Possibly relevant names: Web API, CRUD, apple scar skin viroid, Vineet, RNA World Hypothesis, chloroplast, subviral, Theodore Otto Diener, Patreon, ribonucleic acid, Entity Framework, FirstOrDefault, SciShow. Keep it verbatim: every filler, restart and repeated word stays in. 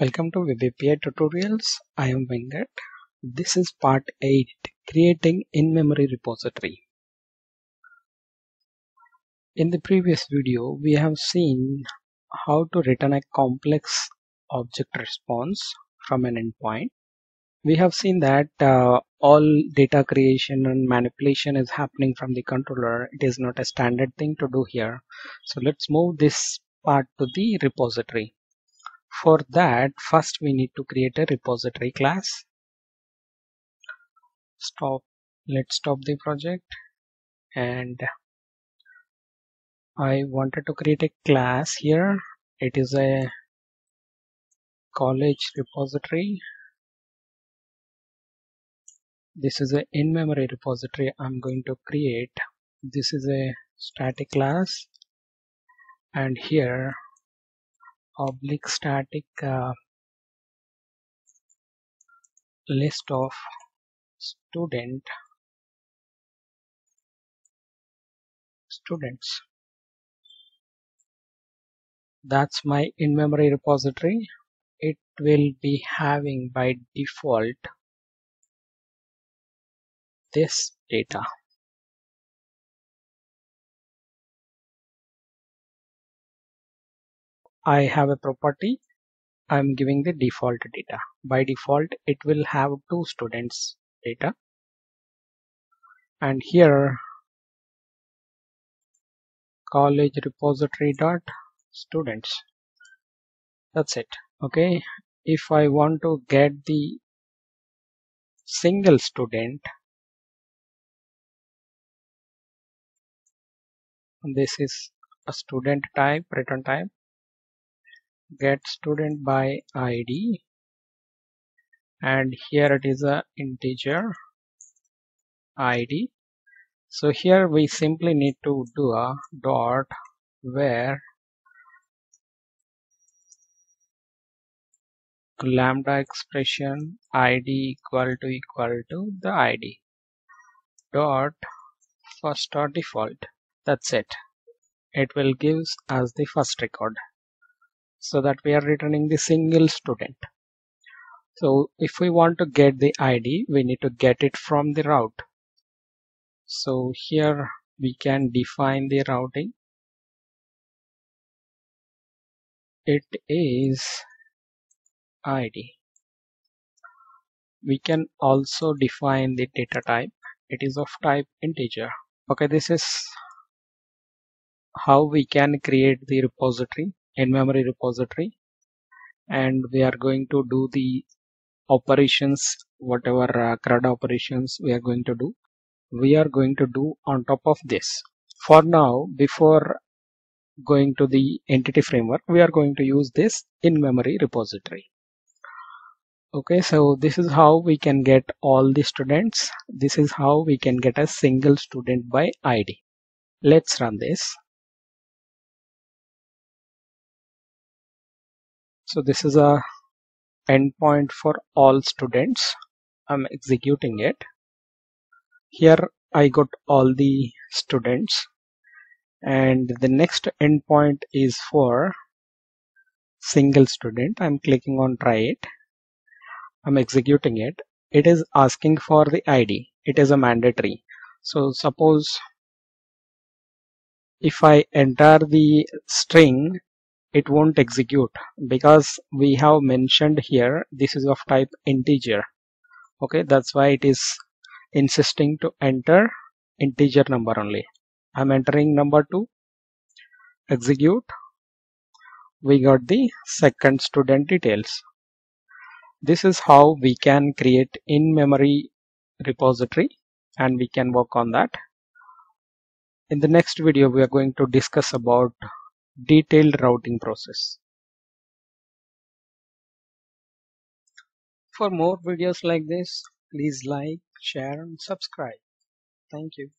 Welcome to Web A P I tutorials. I am Vineet. This is part eight, creating in-memory repository. In the previous video, we have seen how to return a complex object response from an endpoint. We have seen that uh, all data creation and manipulation is happening from the controller. It is not a standard thing to do here. So let's move this part to the repository. For that, first we need to create a repository class. Stop. Let's stop the project. And I wanted to create a class here. It is a college repository. This is an in-memory repository I'm going to create. This is a static class. And here public static uh, list of student students. That's my in-memory repository. It will be having by default this data. I have a property. I'm giving the default data. By default, it will have two students data. And here, college repository dot students. That's it. Okay. If I want to get the single student, this is a student type, return type. Get student by I D, and here it is a integer I D. So here we simply need to do a dot where lambda expression I D equal to equal to the I D dot first or default. That's it. It will give us the first record. So that we are returning the single student. So if we want to get the I D, we need to get it from the route. So here we can define the routing. It is I D. We can also define the data type. It is of type integer. Okay, this is how we can create the repository. In-memory repository, and we are going to do the operations, whatever uh, CRUD operations we are going to do, we are going to do on top of this. For now, before going to the entity framework, we are going to use this in-memory repository. Okay, so this is how we can get all the students. This is how we can get a single student by I D. Let's run this. So this is a endpoint for all students. I'm executing it. Here I got all the students, and the next endpoint is for single student. I'm clicking on try it. I'm executing it. It is asking for the I D. It is a mandatory. So suppose if I enter the string, it won't execute because we have mentioned here this is of type integer. Okay, that's why it is insisting to enter integer number only. I'm entering number two. Execute. We got the second student details. This is how we can create in-memory repository, and we can work on that. In the next video, we are going to discuss about detailed routing process. For more videos like this, please like, share and subscribe. Thank you.